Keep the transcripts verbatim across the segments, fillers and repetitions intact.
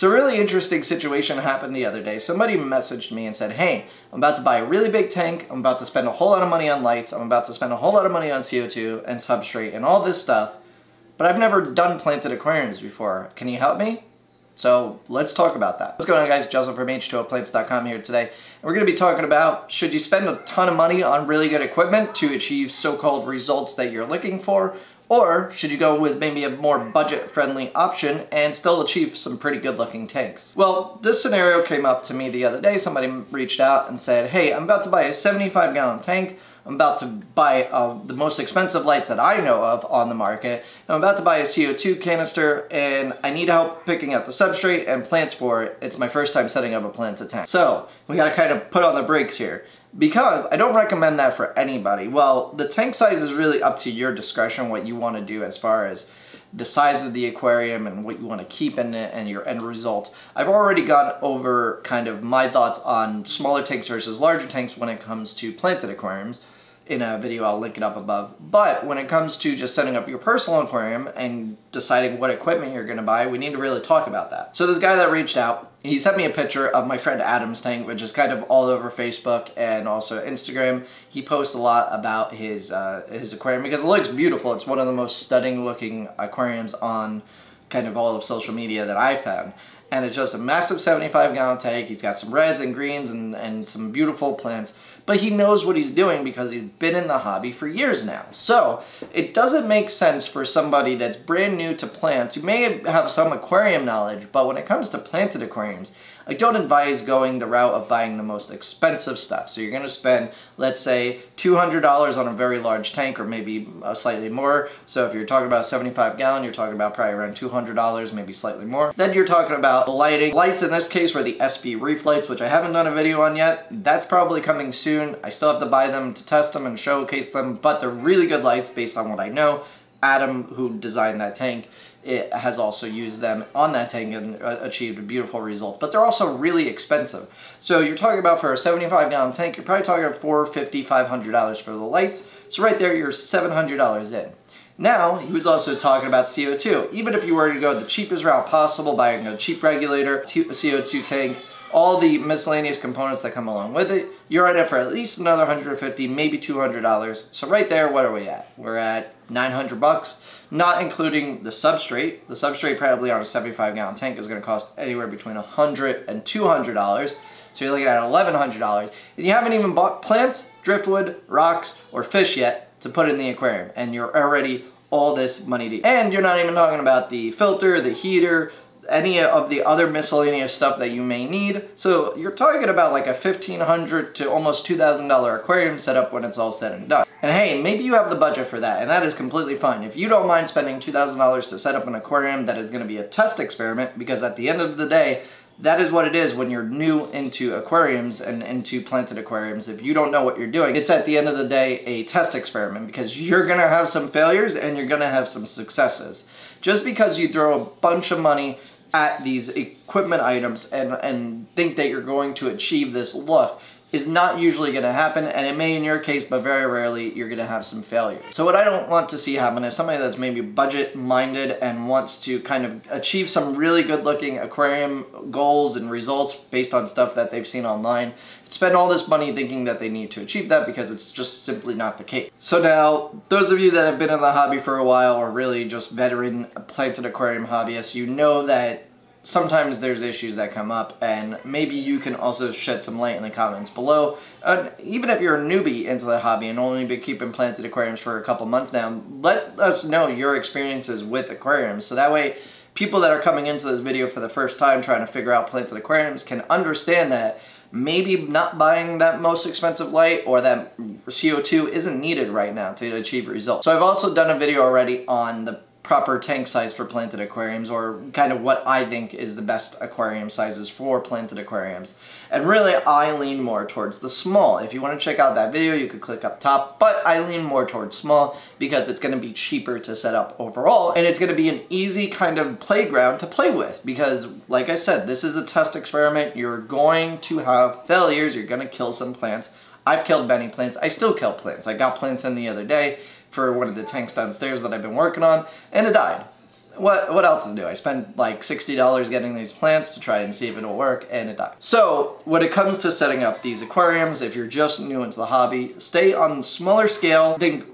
So a really interesting situation happened the other day. Somebody messaged me and said, hey, I'm about to buy a really big tank, I'm about to spend a whole lot of money on lights, I'm about to spend a whole lot of money on C O two and substrate and all this stuff, but I've never done planted aquariums before. Can you help me? So let's talk about that. What's going on, guys? Justin from h two o plants dot com here today. And we're going to be talking about, should you spend a ton of money on really good equipment to achieve so-called results that you're looking for? Or should you go with maybe a more budget-friendly option and still achieve some pretty good-looking tanks? Well, this scenario came up to me the other day. Somebody reached out and said, hey, I'm about to buy a seventy-five gallon tank. I'm about to buy uh, the most expensive lights that I know of on the market. I'm about to buy a C O two canister, and I need help picking out the substrate and plants for it. It's my first time setting up a planted tank. So we gotta kind of put on the brakes here, because I don't recommend that for anybody. Well, the tank size is really up to your discretion, what you want to do as far as the size of the aquarium and what you want to keep in it and your end result. I've already gone over kind of my thoughts on smaller tanks versus larger tanks when it comes to planted aquariums in a video. I'll link it up above. But when it comes to just setting up your personal aquarium and deciding what equipment you're gonna buy, we need to really talk about that. So this guy that reached out, he sent me a picture of my friend Adam's tank, which is kind of all over Facebook and also Instagram. He posts a lot about his uh, his aquarium because it looks beautiful. It's one of the most stunning looking aquariums on kind of all of social media that I found. And it's just a massive seventy-five gallon tank. He's got some reds and greens and, and some beautiful plants. But he knows what he's doing because he's been in the hobby for years now. So it doesn't make sense for somebody that's brand new to plants, who may have some aquarium knowledge, but when it comes to planted aquariums, I don't advise going the route of buying the most expensive stuff. So you're gonna spend, let's say, two hundred dollars on a very large tank, or maybe slightly more. So if you're talking about a seventy-five gallon, you're talking about probably around two hundred dollars, maybe slightly more. Then you're talking about lighting. Lights in this case were the S B Reef lights, which I haven't done a video on yet. That's probably coming soon. I still have to buy them to test them and showcase them, but they're really good lights based on what I know. Adam, who designed that tank, it has also used them on that tank and achieved a beautiful result, but they're also really expensive. So you're talking about, for a seventy-five gallon tank, you're probably talking about four hundred fifty dollars, five hundred dollars for the lights. So right there, you're seven hundred dollars in. Now, he was also talking about C O two. Even if you were to go the cheapest route possible, buying a cheap regulator, C O two tank, all the miscellaneous components that come along with it, you're at it for at least another one hundred fifty dollars, maybe two hundred dollars. So right there, what are we at? We're at nine hundred bucks, not including the substrate. The substrate probably on a seventy-five gallon tank is gonna cost anywhere between one hundred dollars and two hundred dollars. So you're looking at eleven hundred dollars. And you haven't even bought plants, driftwood, rocks, or fish yet to put in the aquarium. And you're already all this money deep. And you're not even talking about the filter, the heater, any of the other miscellaneous stuff that you may need. So you're talking about like a fifteen hundred dollars to almost two thousand dollar aquarium setup when it's all said and done. And hey, maybe you have the budget for that, and that is completely fine. If you don't mind spending two thousand dollars to set up an aquarium that is gonna be a test experiment, because at the end of the day, that is what it is when you're new into aquariums and into planted aquariums. If you don't know what you're doing, it's at the end of the day a test experiment, because you're gonna have some failures and you're gonna have some successes. Just because you throw a bunch of money at these equipment items and, and think that you're going to achieve this look is not usually gonna happen, and it may in your case, but very rarely you're gonna have some failure. So what I don't want to see happen is somebody that's maybe budget-minded and wants to kind of achieve some really good-looking aquarium goals and results based on stuff that they've seen online, spend all this money thinking that they need to achieve that, because it's just simply not the case. So now, those of you that have been in the hobby for a while, or really just veteran planted aquarium hobbyists, you know that sometimes there's issues that come up, and maybe you can also shed some light in the comments below. And even if you're a newbie into the hobby and only been keeping planted aquariums for a couple months now, let us know your experiences with aquariums, so that way people that are coming into this video for the first time trying to figure out planted aquariums can understand that maybe not buying that most expensive light or that C O two isn't needed right now to achieve results. So I've also done a video already on the proper tank size for planted aquariums, or kind of what I think is the best aquarium sizes for planted aquariums. And really, I lean more towards the small. If you want to check out that video, you could click up top, but I lean more towards small because it's going to be cheaper to set up overall, and it's going to be an easy kind of playground to play with, because like I said, this is a test experiment. You're going to have failures. You're going to kill some plants. I've killed many plants. I still kill plants. I got plants in the other day for one of the tanks downstairs that I've been working on, and it died. what what else is new? I spent like sixty dollars getting these plants to try and see if it'll work, and it died. So when it comes to setting up these aquariums, if you're just new into the hobby, stay on smaller scale, think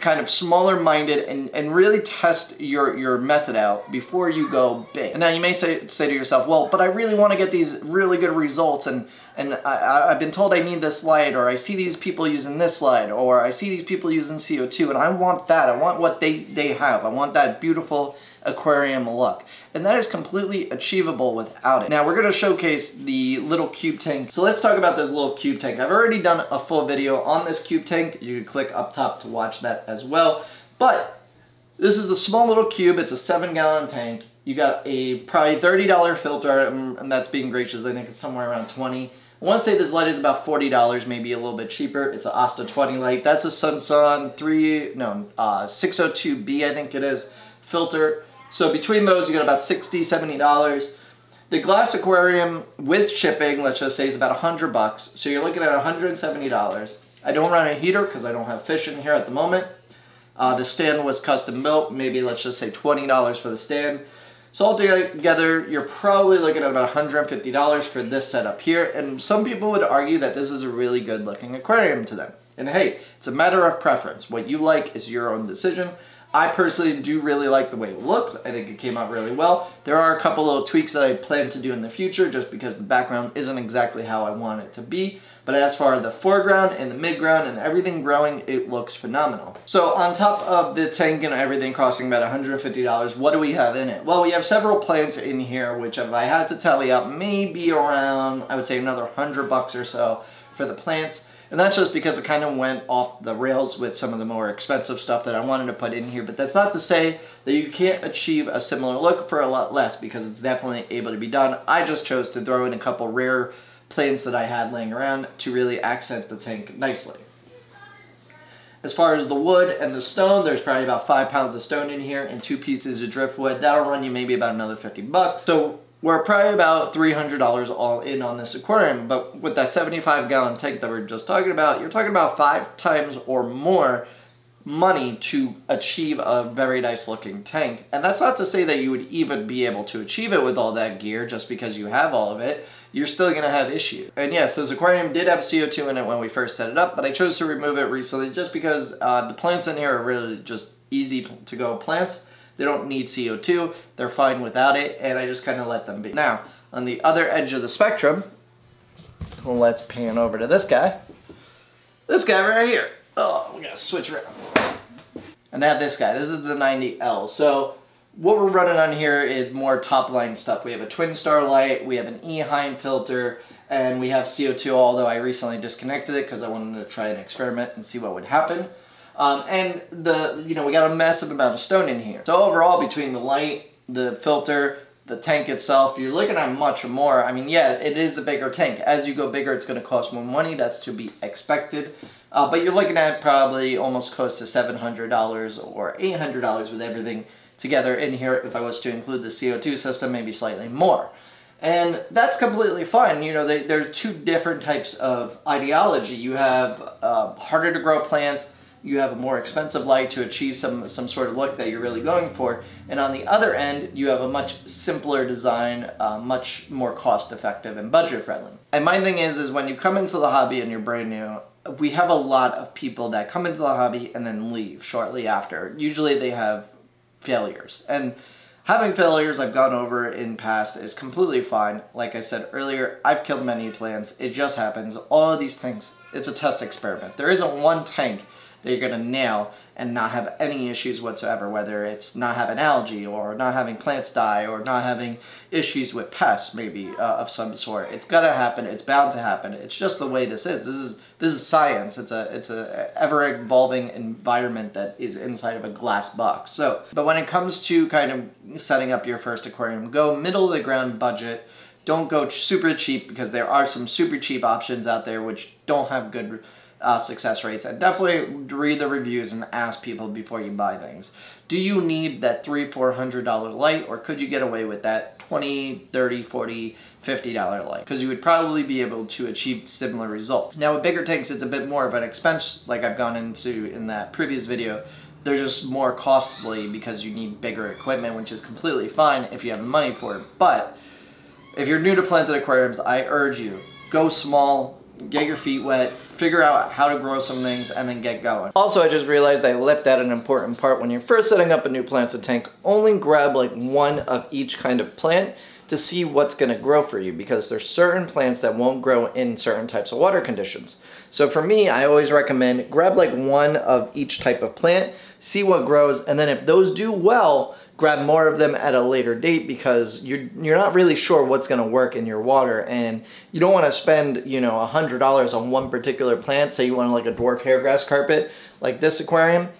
kind of smaller minded, and, and really test your, your method out before you go big. And now you may say, say to yourself, well, but I really want to get these really good results, and, and I, I've been told I need this light, or I see these people using this light, or I see these people using C O two, and I want that. I want what they, they have. I want that beautiful aquarium look. And that is completely achievable without it. Now we're going to showcase the little cube tank. So let's talk about this little cube tank. I've already done a full video on this cube tank. You can click up top to watch that as well. But this is the small little cube. It's a seven gallon tank. You got a probably thirty dollar filter, and that's being gracious. I think it's somewhere around twenty. I want to say this light is about forty dollars, maybe a little bit cheaper. It's an Asta twenty light. That's a Sun Sun three, no, uh, six oh two B, I think it is, filter. So between those, you get about sixty, seventy dollars. The glass aquarium with shipping, let's just say, is about a hundred bucks. So you're looking at a hundred seventy dollars. I don't run a heater because I don't have fish in here at the moment. Uh, the stand was custom built, maybe let's just say twenty dollars for the stand. So altogether, you're probably looking at about a hundred fifty dollars for this setup here, and some people would argue that this is a really good looking aquarium to them. And hey, it's a matter of preference. What you like is your own decision. I personally do really like the way it looks. I think it came out really well. There are a couple little tweaks that I plan to do in the future just because the background isn't exactly how I want it to be. But as far as the foreground and the midground and everything growing, it looks phenomenal. So on top of the tank and everything costing about a hundred fifty dollars, what do we have in it? Well, we have several plants in here, which if I had to tally up, maybe around, I would say another a hundred bucks or so for the plants. And that's just because it kind of went off the rails with some of the more expensive stuff that I wanted to put in here. But that's not to say that you can't achieve a similar look for a lot less, because it's definitely able to be done. I just chose to throw in a couple rare plants that I had laying around to really accent the tank nicely. As far as the wood and the stone, there's probably about five pounds of stone in here and two pieces of driftwood. That'll run you maybe about another fifty bucks. So we're probably about three hundred dollars all in on this aquarium, but with that seventy-five gallon tank that we were just talking about, you're talking about five times or more money to achieve a very nice looking tank. And that's not to say that you would even be able to achieve it with all that gear just because you have all of it. You're still gonna have issues. And yes, this aquarium did have C O two in it when we first set it up, but I chose to remove it recently just because uh, the plants in here are really just easy to go plants. They don't need C O two, they're fine without it, and I just kind of let them be. Now, on the other edge of the spectrum, let's pan over to this guy. This guy right here. Oh, we gotta switch around. And now this guy, this is the ninety L. So what we're running on here is more top line stuff. We have a Twin Star light, we have an Eheim filter, and we have C O two, although I recently disconnected it because I wanted to try an experiment and see what would happen. Um, and the, you know, we got a massive amount of stone in here. So overall, between the light, the filter, the tank itself, you're looking at much more. I mean, yeah, it is a bigger tank. As you go bigger, it's going to cost more money. That's to be expected. Uh, but you're looking at probably almost close to seven hundred dollars or eight hundred dollars with everything together in here. If I was to include the C O two system, maybe slightly more. And that's completely fine. You know, they, there are two different types of ideology. You have uh, harder to grow plants. You have a more expensive light to achieve some, some sort of look that you're really going for. And on the other end, you have a much simpler design, uh, much more cost effective and budget friendly. And my thing is, is when you come into the hobby and you're brand new, we have a lot of people that come into the hobby and then leave shortly after. Usually they have failures. And having failures, I've gone over in past, is completely fine. Like I said earlier, I've killed many plants. It just happens. All of these tanks, it's a test experiment. There isn't one tank that you're going to nail and not have any issues whatsoever, whether it's not having algae or not having plants die or not having issues with pests maybe uh, of some sort. It's going to happen. It's bound to happen. It's just the way this is. This is this is science. It's a it's a ever-evolving environment that is inside of a glass box. So, but when it comes to kind of setting up your first aquarium, go middle of the ground budget. Don't go super cheap, because there are some super cheap options out there which don't have good Uh, success rates. And definitely read the reviews and ask people before you buy things. Do you need that three, four hundred dollar light, or could you get away with that twenty, thirty, forty, fifty dollar light? Because you would probably be able to achieve similar results. Now with bigger tanks, it's a bit more of an expense, like I've gone into in that previous video. They're just more costly because you need bigger equipment, which is completely fine if you have money for it. But if you're new to planted aquariums, I urge you, go small, get your feet wet, figure out how to grow some things, and then get going. Also, I just realized I left out an important part. When you're first setting up a new planted tank, only grab like one of each kind of plant to see what's going to grow for you, because there's certain plants that won't grow in certain types of water conditions. So for me, I always recommend grab like one of each type of plant, see what grows, and then if those do well, grab more of them at a later date, because you're, you're not really sure what's going to work in your water, and you don't want to spend, you know, a hundred dollars on one particular plant. Say you want like a dwarf hairgrass carpet like this aquarium,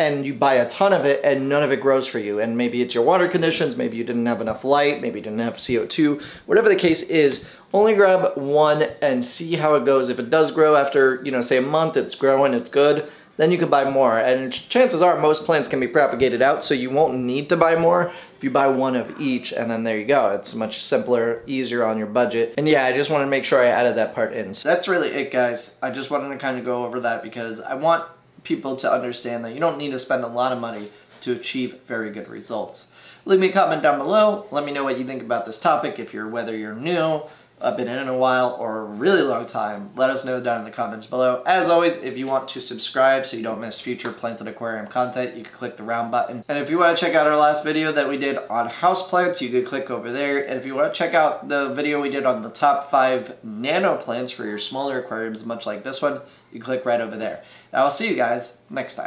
and you buy a ton of it and none of it grows for you. And maybe it's your water conditions, maybe you didn't have enough light, maybe you didn't have C O two, whatever the case is, only grab one and see how it goes. If it does grow after, you know, say a month, it's growing, it's good, then you can buy more. And chances are most plants can be propagated out, so you won't need to buy more if you buy one of each, and then there you go. It's much simpler, easier on your budget. And yeah, I just wanted to make sure I added that part in. So that's really it, guys. I just wanted to kind of go over that because I want people to understand that you don't need to spend a lot of money to achieve very good results. Leave me a comment down below. Let me know what you think about this topic. If you're, whether you're new, uh, been in a while, or a really long time, let us know down in the comments below. As always, if you want to subscribe so you don't miss future planted aquarium content, you can click the round button. And if you want to check out our last video that we did on houseplants, you could click over there. And if you want to check out the video we did on the top five nano plants for your smaller aquariums, much like this one, you click right over there. And I'll see you guys next time.